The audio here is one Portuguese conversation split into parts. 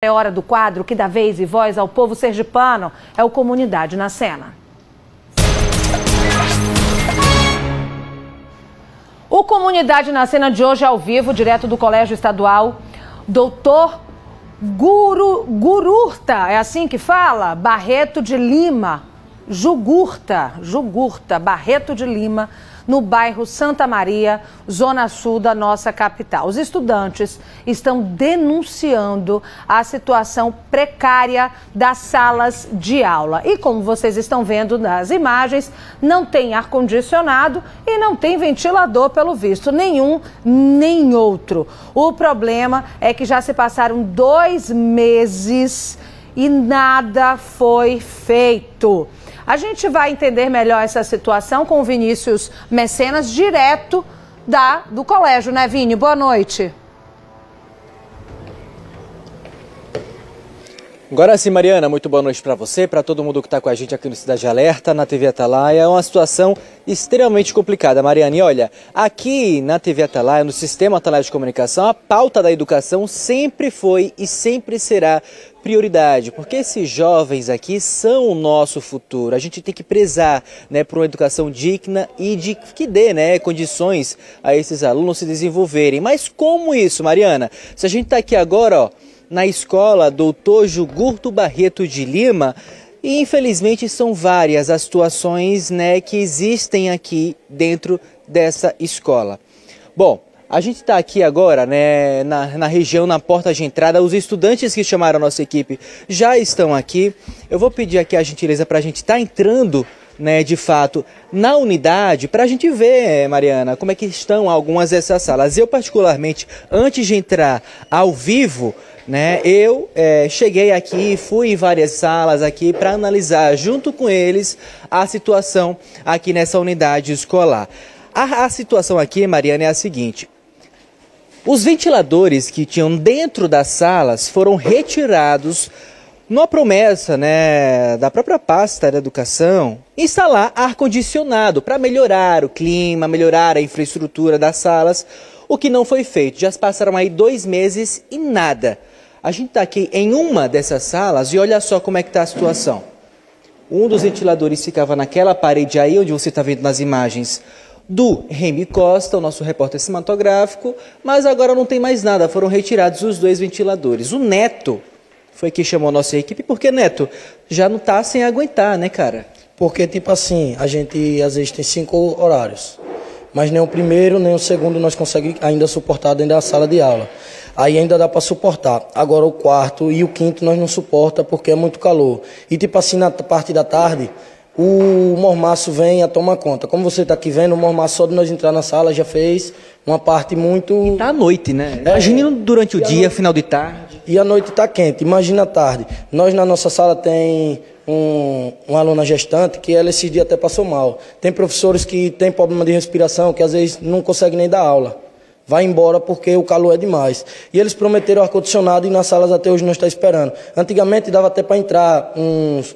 É hora do quadro que dá vez e voz ao povo sergipano, é o Comunidade na Cena. O Comunidade na Cena de hoje é ao vivo, direto do Colégio Estadual Dr. Jugurta, é assim que fala? Barreto de Lima, Jugurta, Barreto de Lima, no bairro Santa Maria, zona sul da nossa capital. Os estudantes estão denunciando a situação precária das salas de aula. E como vocês estão vendo nas imagens, não tem ar-condicionado e não tem ventilador, pelo visto, nenhum nem outro. O problema é que já se passaram 2 meses e nada foi feito. A gente vai entender melhor essa situação com o Vinícius Messias, direto do colégio, né, Vini? Boa noite. Agora sim, Mariana, muito boa noite para você, para todo mundo que está com a gente aqui no Cidade Alerta, na TV Atalaia. É uma situação extremamente complicada, Mariana. E olha, aqui na TV Atalaia, no sistema Atalaia de Comunicação, a pauta da educação sempre foi e sempre será prioridade, porque esses jovens aqui são o nosso futuro. A gente tem que prezar, né, por uma educação digna e que dê, né, condições a esses alunos se desenvolverem. Mas como isso, Mariana? Se a gente está aqui agora, ó, na escola Dr. Jugurta Barreto de Lima, e infelizmente são várias as situações, né, que existem aqui dentro dessa escola. Bom, a gente está aqui agora, né, na região, na porta de entrada. Os estudantes que chamaram a nossa equipe já estão aqui. Eu vou pedir aqui a gentileza para a gente estar entrando, né, de fato, na unidade, para a gente ver, Mariana, como é que estão algumas dessas salas. Eu, particularmente, antes de entrar ao vivo, né, eu cheguei aqui, fui em várias salas aqui para analisar junto com eles a situação aqui nessa unidade escolar. A situação aqui, Mariana, é a seguinte: os ventiladores que tinham dentro das salas foram retirados numa promessa, né, da própria pasta da educação, instalar ar-condicionado para melhorar o clima, melhorar a infraestrutura das salas, o que não foi feito. Já passaram aí 2 meses e nada. A gente está aqui em uma dessas salas e olha só como é que está a situação. Um dos ventiladores ficava naquela parede aí, onde você está vendo nas imagens do Remy Costa, o nosso repórter cinematográfico, mas agora não tem mais nada, foram retirados os 2 ventiladores. O Neto foi que chamou a nossa equipe, porque, Neto, já não tá sem aguentar, né, cara? Porque, tipo assim, a gente às vezes tem 5 horários, mas nem o primeiro, nem o segundo nós conseguimos ainda suportar dentro da sala de aula. Aí ainda dá para suportar. Agora o quarto e o quinto nós não suporta porque é muito calor. E, tipo assim, na parte da tarde, o mormaço vem a tomar conta. Como você está aqui vendo, o mormaço só de nós entrar na sala já fez uma parte muito... E tá à noite, né? Imagina durante o dia, final de tarde. E a noite está quente, imagina a tarde. Nós na nossa sala tem uma aluna gestante que ela esses dias até passou mal. Tem professores que tem problema de respiração, que às vezes não consegue nem dar aula. Vai embora porque o calor é demais. E eles prometeram ar-condicionado e nas salas até hoje nós estamos esperando. Antigamente dava até para entrar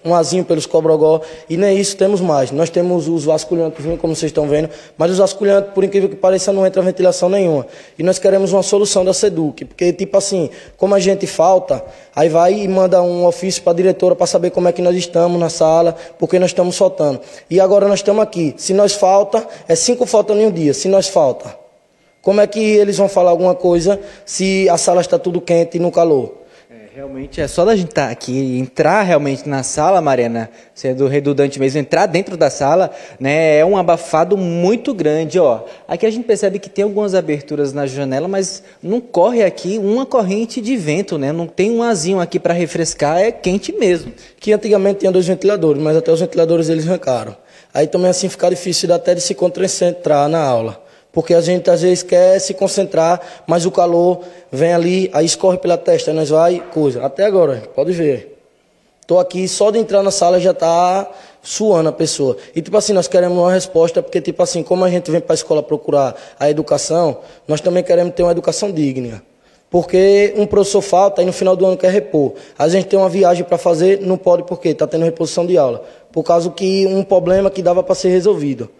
um azinho pelos cobrogó e nem isso temos mais. Nós temos os vasculhantes, como vocês estão vendo, mas os vasculhantes, por incrível que pareça, não entra ventilação nenhuma. E nós queremos uma solução da Seduc, porque tipo assim, como a gente falta, aí vai e manda um ofício para a diretora para saber como é que nós estamos na sala, porque nós estamos faltando. E agora nós estamos aqui. Se nós falta, é 5 faltas em um dia, se nós falta. Como é que eles vão falar alguma coisa se a sala está tudo quente e no calor? Realmente é só da gente estar aqui e entrar realmente na sala, Mariana, sendo redundante mesmo, entrar dentro da sala, né, é um abafado muito grande, ó. Aqui a gente percebe que tem algumas aberturas na janela, mas não corre aqui uma corrente de vento, né? Não tem um azinho aqui para refrescar, é quente mesmo. Que antigamente tinha 2 ventiladores, mas até os ventiladores eles arrancaram. Aí também assim fica difícil até de se concentrar na aula. Porque a gente às vezes quer se concentrar, mas o calor vem ali, aí escorre pela testa, aí nós vai, coisa. Até agora, pode ver. Tô aqui, só de entrar na sala já tá suando a pessoa. E tipo assim, nós queremos uma resposta, porque tipo assim, como a gente vem para a escola procurar a educação, nós também queremos ter uma educação digna. Porque um professor falta e no final do ano quer repor. A gente tem uma viagem para fazer, não pode porque está tendo reposição de aula. Por causa que um problema que dava para ser resolvido.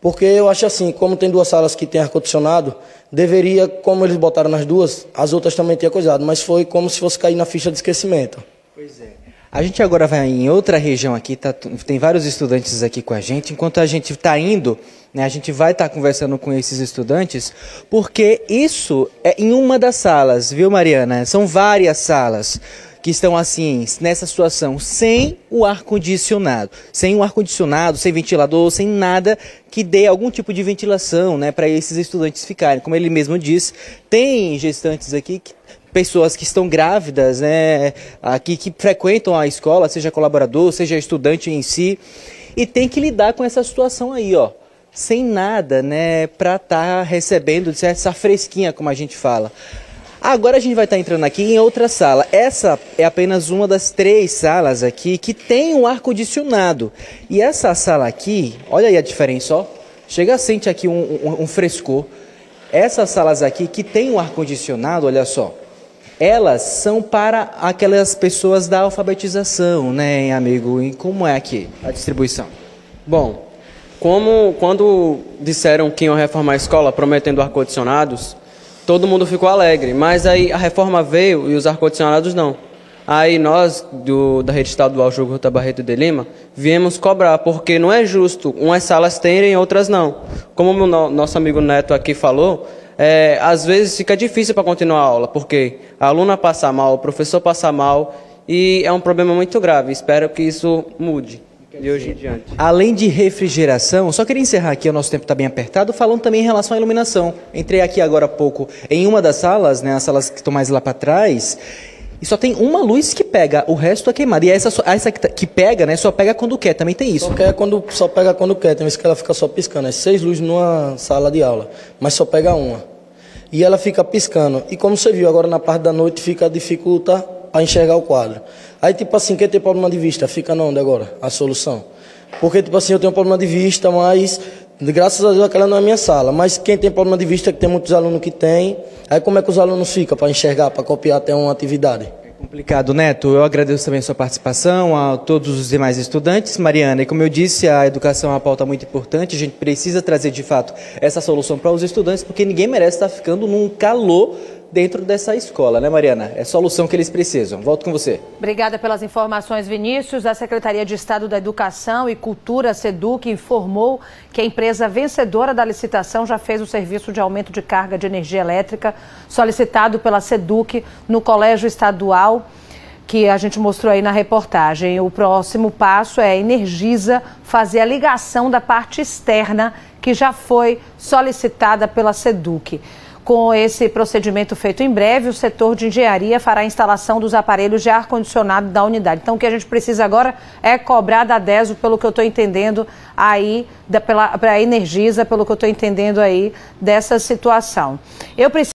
Porque eu acho assim, como tem duas salas que tem ar-condicionado, deveria, como eles botaram nas duas, as outras também tinha coisado, mas foi como se fosse cair na ficha de esquecimento. Pois é. A gente agora vai em outra região aqui, tá, tem vários estudantes aqui com a gente. Enquanto a gente está indo, né, a gente vai estar conversando com esses estudantes, porque isso é em uma das salas, viu, Mariana? São várias salas que estão assim, nessa situação, sem o ar-condicionado. Sem o ar-condicionado, sem ventilador, sem nada que dê algum tipo de ventilação, né, para esses estudantes ficarem. Como ele mesmo diz, tem gestantes aqui que... pessoas que estão grávidas, né, aqui que frequentam a escola, seja colaborador, seja estudante em si, e tem que lidar com essa situação aí, ó, sem nada, né, para estar recebendo essa fresquinha, como a gente fala. Agora a gente vai estar entrando aqui em outra sala. Essa é apenas uma das três salas aqui que tem um ar-condicionado. E essa sala aqui, olha aí a diferença, ó, chega a sentir aqui um frescor. Essas salas aqui que tem um ar-condicionado, olha só, elas são para aquelas pessoas da alfabetização, né, amigo? E como é aqui a distribuição? Bom, quando disseram que iam reformar a escola prometendo ar-condicionados, todo mundo ficou alegre, mas aí a reforma veio e os ar-condicionados não. Aí nós, da Rede Estadual Jugurta Barreto de Lima, viemos cobrar, porque não é justo umas salas terem e outras não. Como o nosso amigo Neto aqui falou... às vezes fica difícil para continuar a aula, porque a aluna passa mal, o professor passa mal, e é um problema muito grave. Espero que isso mude de hoje em diante. Além de refrigeração, só queria encerrar aqui, o nosso tempo está bem apertado, falando também em relação à iluminação. Entrei aqui agora há pouco em uma das salas, né, as salas que estão mais lá para trás, e só tem uma luz que pega, o resto é queimado. E essa que pega, né, só pega quando quer, também tem isso. Só pega quando quer, tem vezes que ela fica só piscando. É 6 luzes numa sala de aula, mas só pega uma. E ela fica piscando. E como você viu, agora na parte da noite dificulta a enxergar o quadro. Aí tipo assim, quem tem problema de vista, fica na onde agora a solução? Porque tipo assim, eu tenho problema de vista, mas... graças a Deus aquela não é a minha sala, mas quem tem problema de vista, que tem muitos alunos que tem, aí como é que os alunos ficam para enxergar, para copiar até uma atividade? É complicado, Neto. Eu agradeço também a sua participação, a todos os demais estudantes. Mariana, e como eu disse, a educação é uma pauta muito importante, a gente precisa trazer de fato essa solução para os estudantes, porque ninguém merece estar ficando num calor dentro dessa escola, né, Mariana? É a solução que eles precisam. Volto com você. Obrigada pelas informações, Vinícius. A Secretaria de Estado da Educação e Cultura, Seduc, informou que a empresa vencedora da licitação já fez o serviço de aumento de carga de energia elétrica solicitado pela Seduc no Colégio Estadual, que a gente mostrou aí na reportagem. O próximo passo é a Energisa fazer a ligação da parte externa que já foi solicitada pela Seduc. Com esse procedimento feito em breve, o setor de engenharia fará a instalação dos aparelhos de ar-condicionado da unidade. Então, o que a gente precisa agora é cobrar da DESO, pelo que eu estou entendendo aí, pela Energisa, pelo que eu estou entendendo aí dessa situação. Eu preciso...